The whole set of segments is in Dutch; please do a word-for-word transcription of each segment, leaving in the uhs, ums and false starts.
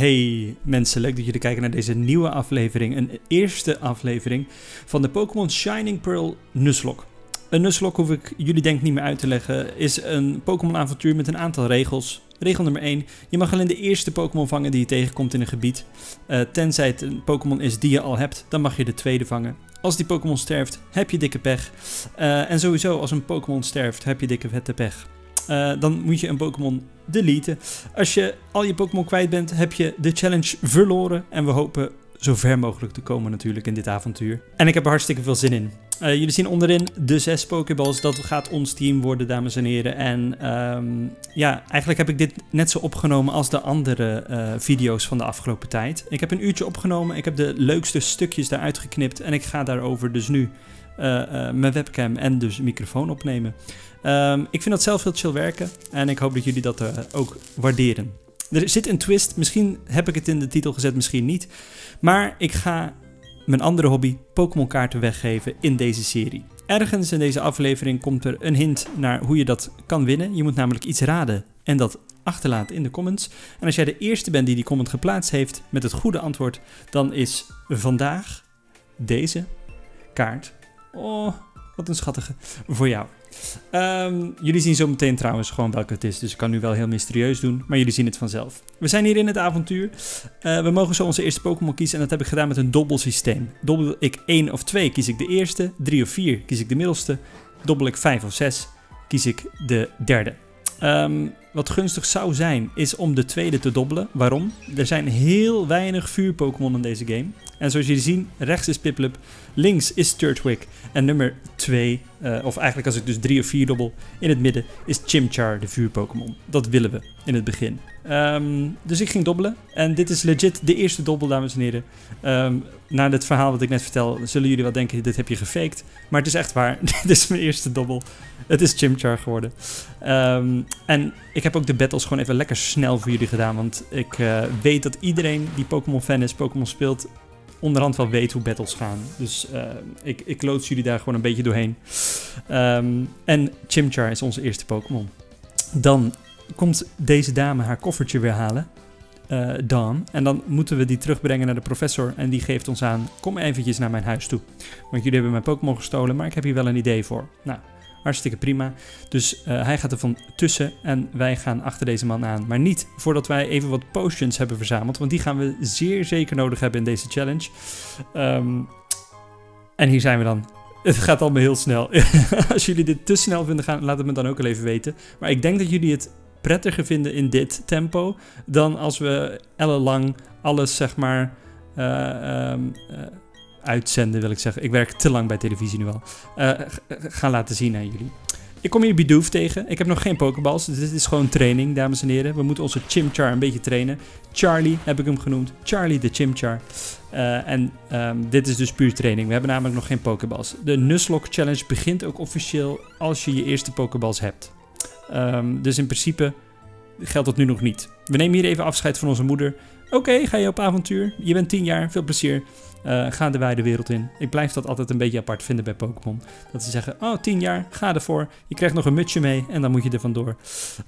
Hey mensen, leuk dat jullie kijken naar deze nieuwe aflevering. Een eerste aflevering van de Pokémon Shining Pearl Nuzlocke. Een Nuzlocke hoef ik jullie denk niet meer uit te leggen. Is een Pokémon avontuur met een aantal regels. Regel nummer één. Je mag alleen de eerste Pokémon vangen die je tegenkomt in een gebied. Uh, tenzij het een Pokémon is die je al hebt, dan mag je de tweede vangen. Als die Pokémon sterft, heb je dikke pech. Uh, en sowieso, als een Pokémon sterft, heb je dikke vette pech. Uh, dan moet je een Pokémon deleten. Als je al je Pokémon kwijt bent, heb je de challenge verloren. En we hopen zo ver mogelijk te komen natuurlijk in dit avontuur. En ik heb er hartstikke veel zin in. Uh, jullie zien onderin de zes Pokéballs. Dat gaat ons team worden, dames en heren. En um, ja, eigenlijk heb ik dit net zo opgenomen als de andere uh, video's van de afgelopen tijd. Ik heb een uurtje opgenomen. Ik heb de leukste stukjes daaruit geknipt. En ik ga daarover dus nu uh, uh, mijn webcam en dus microfoon opnemen. Um, ik vind dat zelf heel chill werken. En ik hoop dat jullie dat uh, ook waarderen. Er zit een twist. Misschien heb ik het in de titel gezet, misschien niet. Maar ik ga mijn andere hobby, Pokémon kaarten, weggeven in deze serie. Ergens in deze aflevering komt er een hint naar hoe je dat kan winnen. Je moet namelijk iets raden en dat achterlaten in de comments. En als jij de eerste bent die die comment geplaatst heeft met het goede antwoord, dan is vandaag deze kaart, oh wat een schattige, voor jou. Um, jullie zien zo meteen trouwens gewoon welke het is, dus ik kan nu wel heel mysterieus doen, maar jullie zien het vanzelf. We zijn hier in het avontuur. Uh, we mogen zo onze eerste Pokémon kiezen en dat heb ik gedaan met een dobbelsysteem. Dobbel ik één of twee, kies ik de eerste. drie of vier, kies ik de middelste. Dobbel ik vijf of zes, kies ik de derde. Um, wat gunstig zou zijn, is om de tweede te dobbelen. Waarom? Er zijn heel weinig vuur-Pokémon in deze game. En zoals jullie zien, rechts is Piplup, links is Turtwig. En nummer twee, uh, of eigenlijk als ik dus drie of vier dobbel, in het midden is Chimchar, de vuur-Pokémon. Dat willen we in het begin. Um, dus ik ging dobbelen. En dit is legit de eerste dobbel, dames en heren. Um, na dit verhaal wat ik net vertel, zullen jullie wel denken, dit heb je gefaked. Maar het is echt waar. Dit is mijn eerste dobbel. Het is Chimchar geworden. Um, en ik heb ook de battles gewoon even lekker snel voor jullie gedaan. Want ik uh, weet dat iedereen die Pokémon fan is, Pokémon speelt, onderhand wel weet hoe battles gaan. Dus uh, ik, ik loods jullie daar gewoon een beetje doorheen. Um, en Chimchar is onze eerste Pokémon. Dan komt deze dame haar koffertje weer halen. Uh, Dawn. En dan moeten we die terugbrengen naar de professor. En die geeft ons aan, kom eventjes naar mijn huis toe. Want jullie hebben mijn Pokémon gestolen, maar ik heb hier wel een idee voor. Nou, hartstikke prima. Dus uh, hij gaat er van tussen en wij gaan achter deze man aan. Maar niet voordat wij even wat potions hebben verzameld. Want die gaan we zeer zeker nodig hebben in deze challenge. Um, en hier zijn we dan. Het gaat allemaal heel snel. Als jullie dit te snel vinden gaan, laat het me dan ook al even weten. Maar ik denk dat jullie het prettiger vinden in dit tempo dan als we ellenlang alles zeg maar uh, um, uh, uitzenden, wil ik zeggen. Ik werk te lang bij televisie nu al. Uh, gaan laten zien aan jullie. Ik kom hier Bidoof tegen. Ik heb nog geen Pokéballs. Dus dit is gewoon training, dames en heren. We moeten onze Chimchar een beetje trainen. Charlie heb ik hem genoemd. Charlie de Chimchar. Uh, en um, dit is dus puur training. We hebben namelijk nog geen Pokéballs. De Nuzlocke Challenge begint ook officieel als je je eerste Pokéballs hebt. Um, dus in principe geldt dat nu nog niet. We nemen hier even afscheid van onze moeder. Oké, okay, ga je op avontuur. Je bent tien jaar. Veel plezier. Uh, ga de wijde wereld in. Ik blijf dat altijd een beetje apart vinden bij Pokémon. Dat ze zeggen, oh, tien jaar, ga ervoor. Je krijgt nog een mutsje mee en dan moet je er vandoor.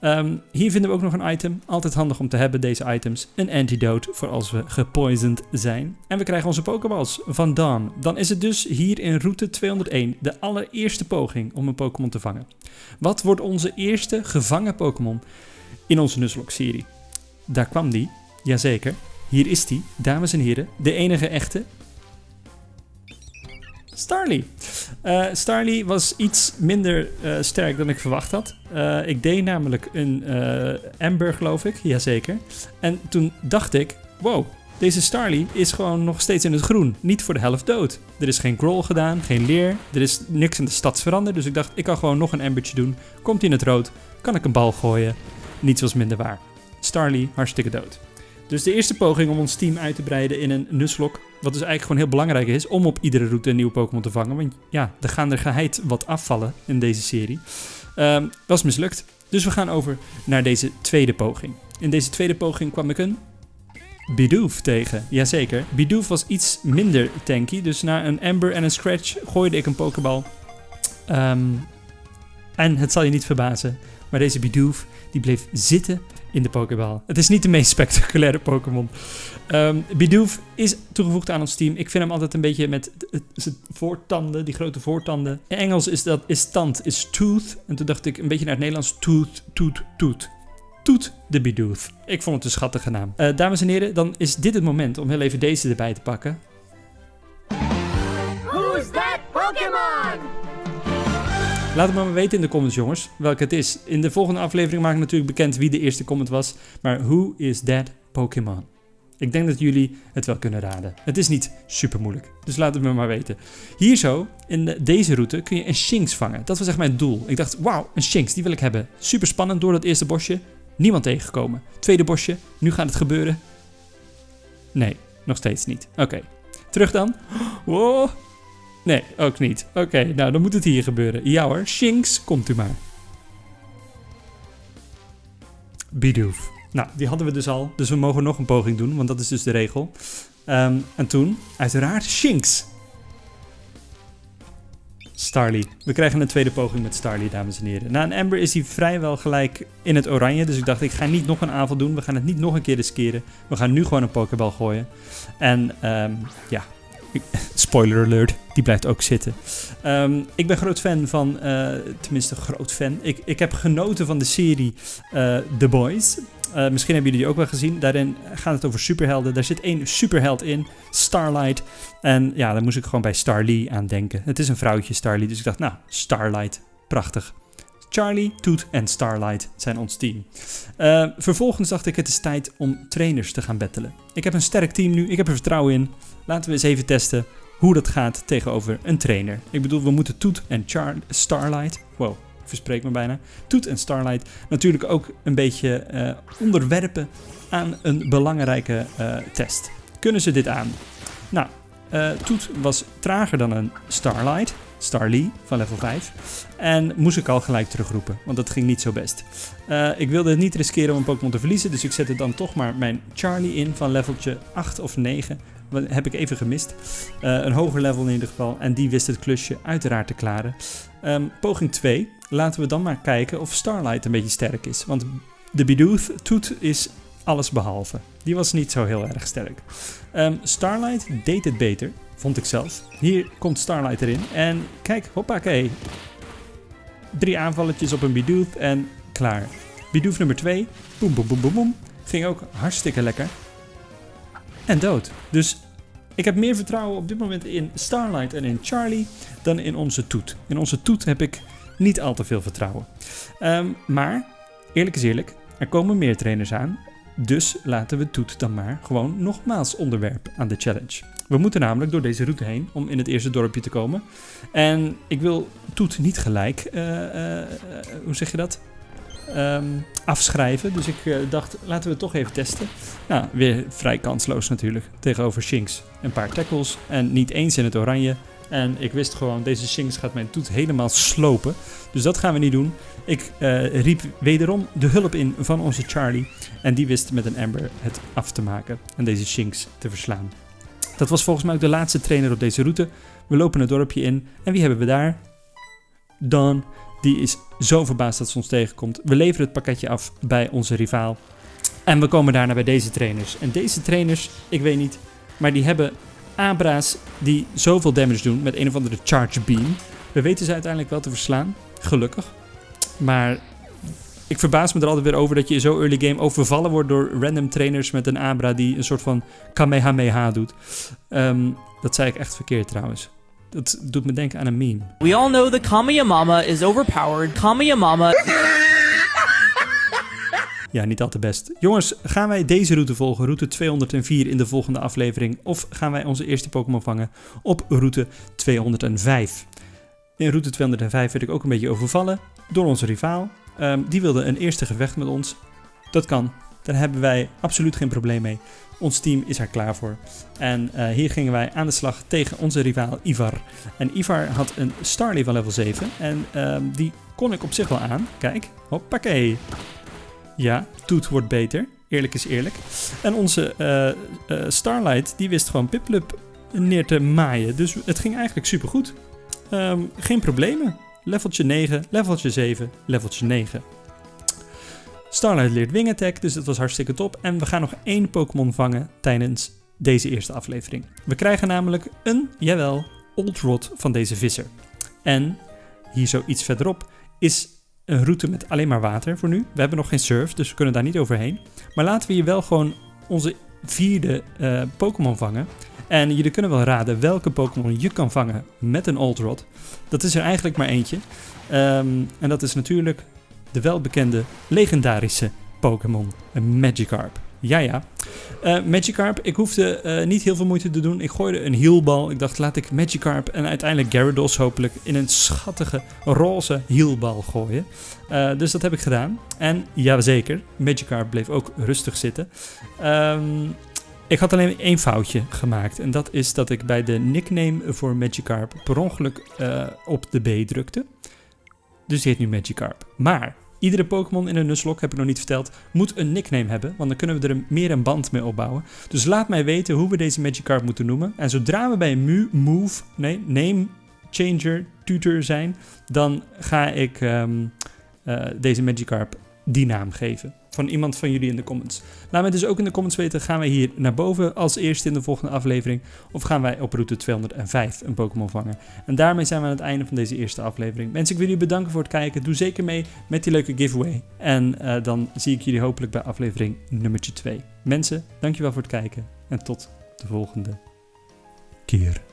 Um, hier vinden we ook nog een item. Altijd handig om te hebben, deze items. Een antidote voor als we gepoisoned zijn. En we krijgen onze Pokéballs van Dawn. Dan is het dus hier in route tweehonderdéén de allereerste poging om een Pokémon te vangen. Wat wordt onze eerste gevangen Pokémon in onze Nuzlocke-serie? Daar kwam die, jazeker. Hier is die, dames en heren, de enige echte Starly. Uh, Starly was iets minder uh, sterk dan ik verwacht had. Uh, ik deed namelijk een uh, Amber, geloof ik. Jazeker. En toen dacht ik, wow, deze Starly is gewoon nog steeds in het groen. Niet voor de helft dood. Er is geen growl gedaan, geen leer. Er is niks in de stads veranderd. Dus ik dacht, ik kan gewoon nog een Ambertje doen. Komt hij in het rood, kan ik een bal gooien. Niets was minder waar. Starly, hartstikke dood. Dus de eerste poging om ons team uit te breiden in een Nuzlocke, wat dus eigenlijk gewoon heel belangrijk is om op iedere route een nieuwe Pokémon te vangen. Want ja, er gaan er geheid wat afvallen in deze serie. Um, was mislukt. Dus we gaan over naar deze tweede poging. In deze tweede poging kwam ik een Bidoof tegen. Jazeker. Bidoof was iets minder tanky. Dus na een Amber en een Scratch gooide ik een Pokébal. Um, en het zal je niet verbazen, maar deze Bidoof die bleef zitten in de Pokéball. Het is niet de meest spectaculaire Pokémon. Um, Bidoof is toegevoegd aan ons team. Ik vind hem altijd een beetje met voortanden, die grote voortanden. In Engels is dat is tand, is tooth. En toen dacht ik een beetje naar het Nederlands tooth, tooth, tooth. Toet de Bidoof. Ik vond het een schattige naam. Uh, dames en heren, dan is dit het moment om heel even deze erbij te pakken. Who's that Pokémon? Laat het maar, maar weten in de comments, jongens, welke het is. In de volgende aflevering maak ik natuurlijk bekend wie de eerste comment was. Maar who is that Pokémon? Ik denk dat jullie het wel kunnen raden. Het is niet super moeilijk, dus laat het me maar weten. Hier zo, in deze route, kun je een Shinx vangen. Dat was echt mijn doel. Ik dacht, wauw, een Shinx, die wil ik hebben. Super spannend door dat eerste bosje. Niemand tegengekomen. Tweede bosje, nu gaat het gebeuren. Nee, nog steeds niet. Oké, okay. Terug dan. Wow. Nee, ook niet. Oké, okay, nou dan moet het hier gebeuren. Ja hoor, Shinx, komt u maar. Bidoof. Nou, die hadden we dus al, dus we mogen nog een poging doen, want dat is dus de regel. Um, en toen, uiteraard, Shinx. Starly. We krijgen een tweede poging met Starly, dames en heren. Na een Amber is hij vrijwel gelijk in het oranje. Dus ik dacht, ik ga niet nog een aanval doen. We gaan het niet nog een keer riskeren. We gaan nu gewoon een Pokéball gooien. En um, ja, spoiler alert, die blijft ook zitten. Um, ik ben groot fan van, uh, tenminste groot fan. Ik, ik heb genoten van de serie uh, The Boys. Uh, misschien hebben jullie die ook wel gezien. Daarin gaat het over superhelden. Daar zit één superheld in, Starlight. En ja, daar moest ik gewoon bij Starly aan denken. Het is een vrouwtje, Starly. Dus ik dacht, nou, Starlight. Prachtig. Charlie, Toet en Starlight zijn ons team. Uh, vervolgens dacht ik, het is tijd om trainers te gaan battelen. Ik heb een sterk team nu. Ik heb er vertrouwen in. Laten we eens even testen hoe dat gaat tegenover een trainer. Ik bedoel, we moeten Toet en Char Starlight... Wow. Verspreek me bijna. Toet en Starlight natuurlijk ook een beetje uh, onderwerpen aan een belangrijke uh, test. Kunnen ze dit aan? Nou, uh, Toet was trager dan een Starlight, Starly van level vijf. En moest ik al gelijk terugroepen, want dat ging niet zo best. Uh, ik wilde het niet riskeren om een Pokémon te verliezen, dus ik zette dan toch maar mijn Charlie in van leveltje acht of negen. Dat heb ik even gemist. Uh, een hoger level in ieder geval. En die wist het klusje uiteraard te klaren. Um, poging twee. Laten we dan maar kijken of Starlight een beetje sterk is. Want de Bidoof toet is alles behalve. Die was niet zo heel erg sterk. Um, Starlight deed het beter, vond ik zelf. Hier komt Starlight erin. En kijk, hoppakee. Drie aanvalletjes op een Bidoof en klaar. Bidoof nummer twee. Boem, boem, boem, boem, boem. Ging ook hartstikke lekker. En dood. Dus ik heb meer vertrouwen op dit moment in Starlight en in Charlie dan in onze toet. In onze toet heb ik niet al te veel vertrouwen. Um, maar, eerlijk is eerlijk, er komen meer trainers aan. Dus laten we toet dan maar gewoon nogmaals onderwerpen aan de challenge. We moeten namelijk door deze route heen om in het eerste dorpje te komen. En ik wil toet niet gelijk, uh, uh, uh, hoe zeg je dat? Um, afschrijven. Dus ik uh, dacht, laten we het toch even testen. Nou, weer vrij kansloos natuurlijk. Tegenover Shinx. Een paar tackles en niet eens in het oranje. En ik wist gewoon, deze Shinx gaat mijn toet helemaal slopen. Dus dat gaan we niet doen. Ik uh, riep wederom de hulp in van onze Charlie. En die wist met een Amber het af te maken. En deze Shinx te verslaan. Dat was volgens mij ook de laatste trainer op deze route. We lopen het dorpje in. En wie hebben we daar? Dawn. Die is zo verbaasd dat ze ons tegenkomt. We leveren het pakketje af bij onze rivaal. En we komen daarna bij deze trainers. En deze trainers, ik weet niet, maar die hebben Abra's die zoveel damage doen met een of andere charge beam. We weten ze uiteindelijk wel te verslaan, gelukkig. Maar ik verbaas me er altijd weer over dat je in zo'n early game overvallen wordt door random trainers met een Abra die een soort van Kamehameha doet. Um, dat zei ik echt verkeerd trouwens. Dat doet me denken aan een meme. We all know the Kamehameha is overpowered. Kamehameha. Ja, niet al te best. Jongens, gaan wij deze route volgen? Route tweehonderdvier in de volgende aflevering. Of gaan wij onze eerste Pokémon vangen op route tweehonderdvijf? In route tweehonderdvijf werd ik ook een beetje overvallen door onze rivaal. Um, die wilde een eerste gevecht met ons. Dat kan. Daar hebben wij absoluut geen probleem mee. Ons team is er klaar voor. En uh, hier gingen wij aan de slag tegen onze rivaal Ivar. En Ivar had een Starly van level zeven. En uh, die kon ik op zich wel aan. Kijk, hoppakee. Ja, toet wordt beter. Eerlijk is eerlijk. En onze uh, uh, Starlight, die wist gewoon Piplup neer te maaien. Dus het ging eigenlijk supergoed. Um, geen problemen. Leveltje negen, leveltje zeven, leveltje negen. Starlight leert Wing Attack, dus dat was hartstikke top. En we gaan nog één Pokémon vangen tijdens deze eerste aflevering. We krijgen namelijk een, jawel, Old Rod van deze visser. En hier zo iets verderop is een route met alleen maar water voor nu. We hebben nog geen surf, dus we kunnen daar niet overheen. Maar laten we hier wel gewoon onze vierde uh, Pokémon vangen. En jullie kunnen wel raden welke Pokémon je kan vangen met een Old Rod. Dat is er eigenlijk maar eentje. Um, en dat is natuurlijk de welbekende legendarische Pokémon Magikarp. Ja, ja. Uh, Magikarp, ik hoefde uh, niet heel veel moeite te doen. Ik gooide een hielbal. Ik dacht, laat ik Magikarp en uiteindelijk Gyarados hopelijk in een schattige roze hielbal gooien. Uh, dus dat heb ik gedaan. En jazeker, Magikarp bleef ook rustig zitten. Um, ik had alleen één foutje gemaakt. En dat is dat ik bij de nickname voor Magikarp per ongeluk uh, op de B drukte. Dus die heet nu Magikarp. Maar iedere Pokémon in een Nuzlocke, heb ik nog niet verteld, moet een nickname hebben. Want dan kunnen we er meer een band mee opbouwen. Dus laat mij weten hoe we deze Magikarp moeten noemen. En zodra we bij een move, nee, name changer, tutor zijn, dan ga ik um, uh, deze Magikarp die naam geven. Van iemand van jullie in de comments. Laat mij dus ook in de comments weten, gaan wij hier naar boven als eerste in de volgende aflevering? Of gaan wij op route tweehonderdvijf een Pokémon vangen? En daarmee zijn we aan het einde van deze eerste aflevering. Mensen, ik wil jullie bedanken voor het kijken. Doe zeker mee met die leuke giveaway. En uh, dan zie ik jullie hopelijk bij aflevering nummertje twee. Mensen, dankjewel voor het kijken. En tot de volgende keer.